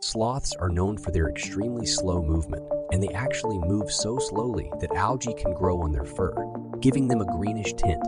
Sloths are known for their extremely slow movement, and they actually move so slowly that algae can grow on their fur, giving them a greenish tint.